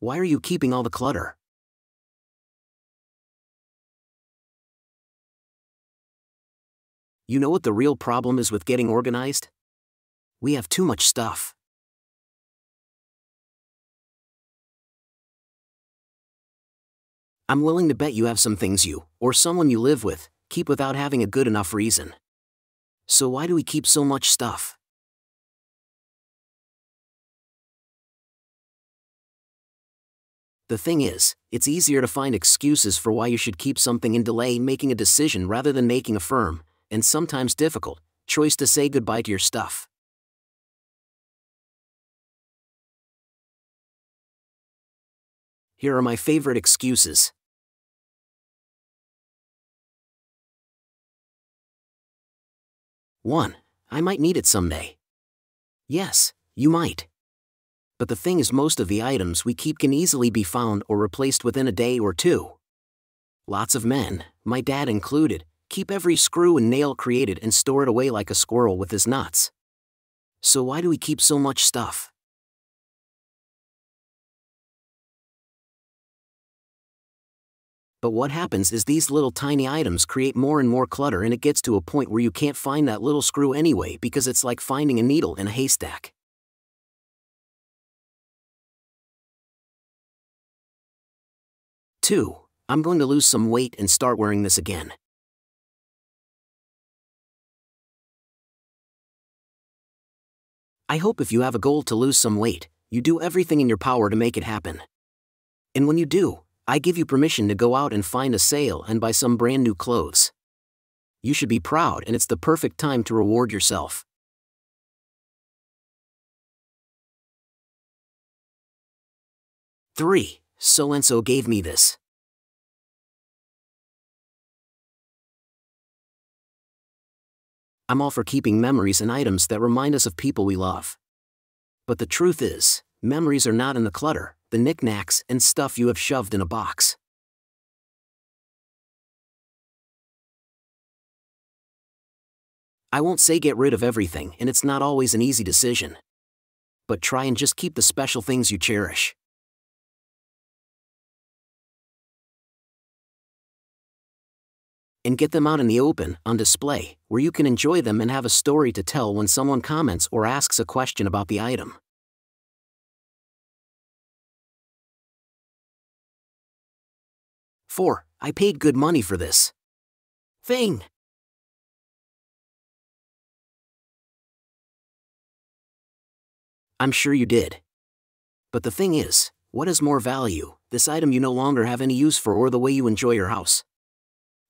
Why are you keeping all the clutter? You know what the real problem is with getting organized? We have too much stuff. I'm willing to bet you have some things you, or someone you live with, keep without having a good enough reason. So why do we keep so much stuff? The thing is, it's easier to find excuses for why you should keep something and delay making a decision rather than making a firm, and sometimes difficult, choice to say goodbye to your stuff. Here are my favorite excuses. One, I might need it someday. Yes, you might. But the thing is, most of the items we keep can easily be found or replaced within a day or two. Lots of men, my dad included, keep every screw and nail created and store it away like a squirrel with his nuts. So why do we keep so much stuff? But what happens is these little tiny items create more and more clutter, and it gets to a point where you can't find that little screw anyway, because it's like finding a needle in a haystack. Two, I'm going to lose some weight and start wearing this again. I hope if you have a goal to lose some weight, you do everything in your power to make it happen. And when you do, I give you permission to go out and find a sale and buy some brand new clothes. You should be proud, and it's the perfect time to reward yourself. 3. So-and-so gave me this. I'm all for keeping memories and items that remind us of people we love. But the truth is, memories are not in the clutter, the knickknacks and stuff you have shoved in a box. 4. I won't say get rid of everything, and it's not always an easy decision. But try and just keep the special things you cherish. 5. And get them out in the open, on display, where you can enjoy them and have a story to tell when someone comments or asks a question about the item. 4. I paid good money for this thing. I'm sure you did. But the thing is, what is more value, this item you no longer have any use for, or the way you enjoy your house?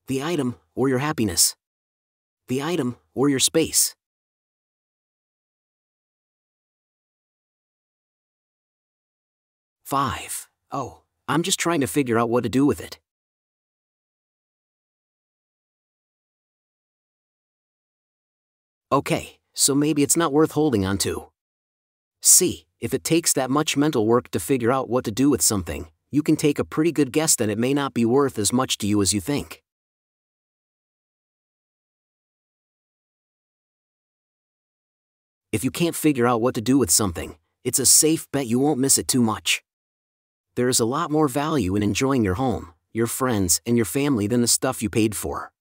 The item, or your happiness? The item, or your space? 5. Oh, I'm just trying to figure out what to do with it. Okay, so maybe it's not worth holding on to. See, if it takes that much mental work to figure out what to do with something, you can take a pretty good guess that it may not be worth as much to you as you think. 4. If you can't figure out what to do with something, it's a safe bet you won't miss it too much. There is a lot more value in enjoying your home, your friends, and your family than the stuff you paid for.